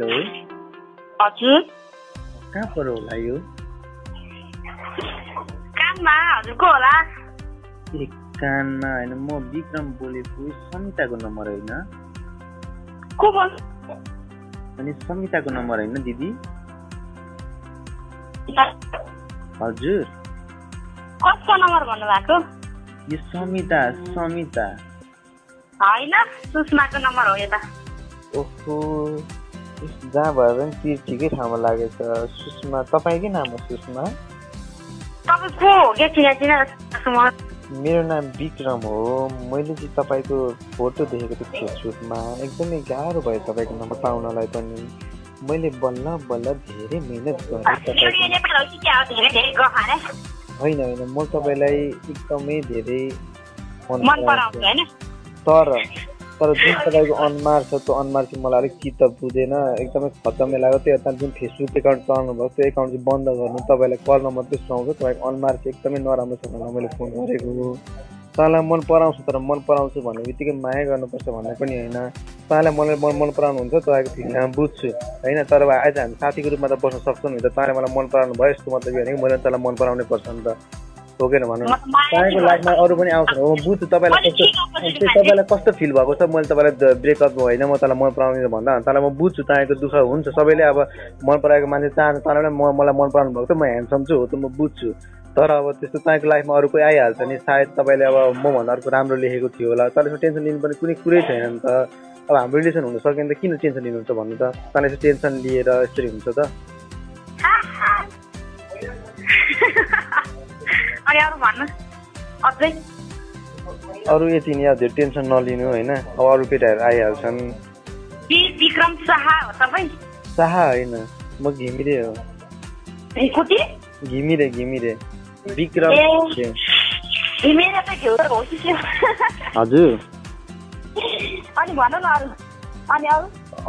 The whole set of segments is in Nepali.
हेलो हजुर कहाँ पर होला यो कानमा हजुरको होला ए कानमा हैन म विक्रम बोलेको समिताको नम्बर हैन को बोल अनि समिताको नम्बर हैन दिदी हजुर कसको नम्बर भन्नु भएको यो समिता हैन सुषमाको नम्बर हो यो त ओहो जहाँ भयो भने तिर ठिकै ठाउँमा लागेछ सुषमा तपाईँकै नाम हो सुषमा तपाईको चिना मेरो नाम विक्रम हो मैले चाहिँ तपाईँको फोटो देखेको थिएँ फेसबुकमा एकदमै गाह्रो भयो तपाईँको नम्बर पाउनलाई पनि मैले बल्ल धेरै मेहनत गरेँ होइन म तपाईँलाई एकदमै धेरै मन पराउँछु हैन तर जुन तपाईँको अनुहार छ त्यो अनुहार चाहिँ मलाई अलिक चित्त बुझेन एकदमै खत्तमै लाग्यो त्यो त जुन फेसबुक एकाउन्ट चलाउनुभयो त्यो एकाउन्ट चाहिँ बन्द गर्नु तपाईँलाई कल मात्रै सुनाउँछ तपाईँको अनुहार चाहिँ एकदमै नराम्रो छ भनेर मैले फोन गरेको तपाईँलाई मन पराउँछु तर मन पराउँछु भन्ने बित्तिकै माया गर्नुपर्छ भन्ने पनि होइन तपाईँलाई मलाई मन पराउनुहुन्छ तपाईँको फिल्म बुझ्छु होइन तर आज हामी साथीको रूपमा त बस्न सक्छौँ नि त तपाईँले मलाई मन पराउनु भयो यसको मतलब यो होइन कि मैले तपाईँलाई मन पराउनै पर्छ नि त हो किन भन्नु तपाईँको लाइफमा अरू पनि आउँछ हो बुझ्छु तपाईँलाई कस्तो फिल भएको छ मैले तपाईँलाई ब्रेकअप होइन म तँलाई मन पराउने भन्दा तँलाई म बुझ्छु तपाईँको दुःख हुन्छ सबैले अब मन पराएको मान्छे चाहन्छ तँलाई पनि मलाई मन पराउनु भएको छ म ह्यान्डसम छु हो त म बुझ्छु तर अब त्यस्तो तपाईँको लाइफमा अरू कोही आइहाल्छ नि सायद तपाईँले अब मभन्दा अर्को राम्रो लेखेको थियो होला त्यसमा टेन्सन लिनुपर्ने कुनै कुरै छैन नि त अब हाम्रो रिलेसन हुन सकेन त किन टेन्सन लिनुहुन्छ भन्नु त तँलाई यसो टेन्सन लिएर यसरी हुन्छ त अरू यति नि हजुर टेन्सन नलिनु होइन अब अरू केटाहरू आइहाल्छन् विक्रम शाह होइन म घिमिरे हो घिमिरे विक्रम हजुर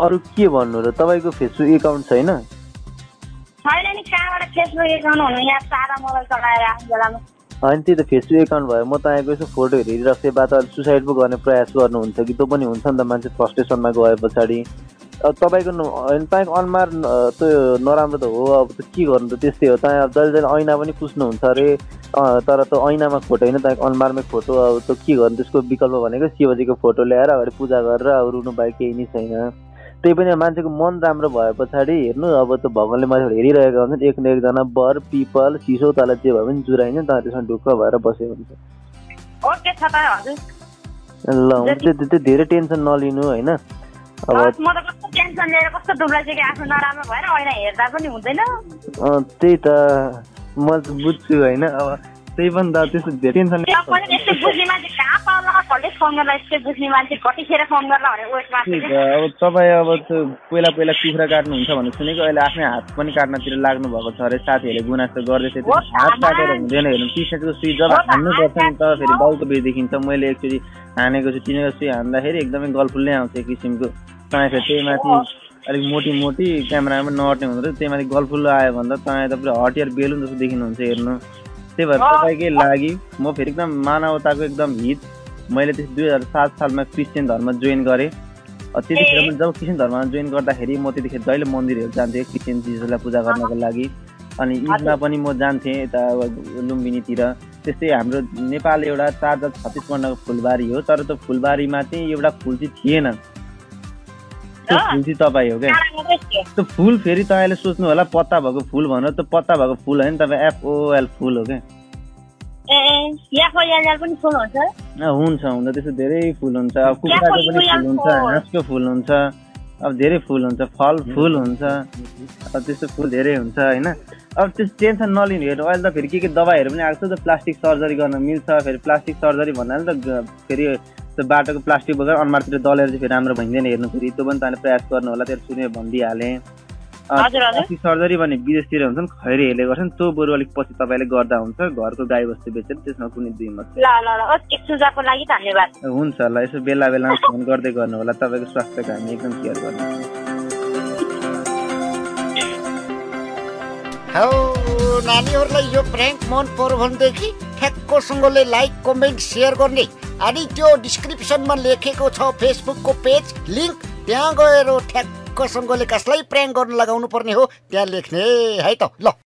अरू के भन्नु र तपाईँको फेसबुक एकाउन्ट छैन होइन त्यही त फेसबुक एकाउन्ट भयो म तपाईँको यसो फोटोहरू हेरिरहेको थिएँ बात सुसाइड पो गर्ने प्रयास गर्नुहुन्छ कि त्यो पनि हुन्छ नि त मान्छे फ्रस्ट्रेसनमा गए पछाडि अब तपाईँको होइन तपाईँको अनुहार त्यो नराम्रो त हो अब त के गर्नु त त्यस्तै हो तपाईँ जहिले जहिले ऐना पनि पुस्नुहुन्छ अरे तर त्यो ऐनामा फोटो होइन तपाईँको अनुहारमै फोटो अब त्यो के गर्नु त्यसको विकल्प भनेको शिवजीको फोटो ल्याएर अगाडि पूजा गरेर अब रुनु बाहेक केही नै छैन त्यही पनि मान्छेको मन राम्रो भए पछाडि हेर्नु अब त्यो भगवान्ले मान्छेहरू हेरिरहेका हुन्छन् एक न एकजना बर पिपल सिसो तल जे भए पनि जुराइन तपाईँ त्यसमा ढुक्क भएर बसेको हुन्छ ल हुन्छ त्यो धेरै टेन्सन नलिनु होइन त्यही त म बुझ्छु होइन अब त्यही पनि त त्यस्तो धेरै टेन्सन अब तपाईँ अब त्यो पहिला कुखुरा काट्नुहुन्छ भनेर सुनेको अहिले आफ्नै हात पनि काट्नतिर लाग्नु भएको छ अरे साथीहरूले गुनासो गर्दै थियो हात काटेर हुँदैन हेर्नु टी सर्टको सुई जब हान्नुपर्छ नि त फेरि बाउको बेस देखिन्छ मैले एकचोटि हानेको छु तिनीहरूको सुई हान्दाखेरि एकदमै गलफुल्लै आउँछ एक किसिमको तपाईँको त्यही माथि अलिक मोटी क्यामेरामा नअट्ने हुँदो रहेछ त्यही माथि गलफुल्लो आयो भन्दा तपाईँ त पुरा हटियर बेलुन जस्तो देखिनुहुन्छ हेर्नु त्यही भएर तपाईँकै लागि म फेरि एकदम मानवताको एकदम हित मैले त्यस 2007 सालमा क्रिस्चियन धर्म जोइन गरेँ त्यतिखेर पनि जब क्रिस्चियन धर्ममा जोइन गर्दाखेरि म त्यतिखेर जहिले मन्दिरहरू जान्थेँ क्रिस्चियन जिजसलाई पूजा गर्नको लागि अनि ईदमा पनि म जान्थेँ यता लुम्बिनीतिर त्यस्तै हाम्रो नेपाल एउटा 4 जात 36 वर्णको फुलबारी हो तर त्यो फुलबारीमा चाहिँ एउटा फुल चाहिँ थिएन त्यो फुल चाहिँ तपाईँ हो क्या त्यो फुल फेरि तपाईँले सोच्नु होला पत्ता भएको फुल भनेर त्यो पत्ता भएको फुल होइन तपाईँ एफओएल फुल हो क्या हुन्छ त्यस्तो धेरै फुल हुन्छ अब कुखुराको पनि फुल हुन्छ हाँसको फुल हुन्छ अब धेरै फुल हुन्छ फलफुल हुन्छ अब त्यस्तो फुल धेरै हुन्छ होइन अब त्यस्तो टेन्सन नलिनु हेर्नु अहिले त फेरि के दबाईहरू पनि आएको छ प्लास्टिक सर्जरी गर्न मिल्छ फेरि प्लास्टिक सर्जरी भन्नाले त फेरि त्यो बाटोको प्लास्टिक बगेर अनुहारतिर दलेर चाहिँ फेरि राम्रो भइँदैन हेर्नु फेरि त्यो पनि तपाईँले प्रयास गर्नु होला त्यो सुने भनिदिइहालेँ प्लास्टिक सर्जरी भने विदेशतिर हुन्छन् खैरेहरूले गर्छन् त्यो बरु अलिक पछि तपाईँले गर्दा हुन्छ घरको गाई बस्तु बेचेर त्यसमा कुनै दुई मत हुन्छ ल यसो बेला बेलामा फोन गर्दै गर्नु होला तपाईँको स्वास्थ्यको हामी एकदम केयर गर्नु हौ नानीहरूलाई यो प्र्याङ्क मन पर्यो भनेदेखि ठ्याक्कोसँगले लाइक कमेन्ट सेयर गर्ने अनि त्यो डिस्क्रिप्सनमा लेखेको छ फेसबुकको पेज लिङ्क त्यहाँ गएर ठ्याक्क कसमगोले कसलाई प्रैंक गर्न लगाउनु पर्ने हो त्यहाँ लेख्ने है त ल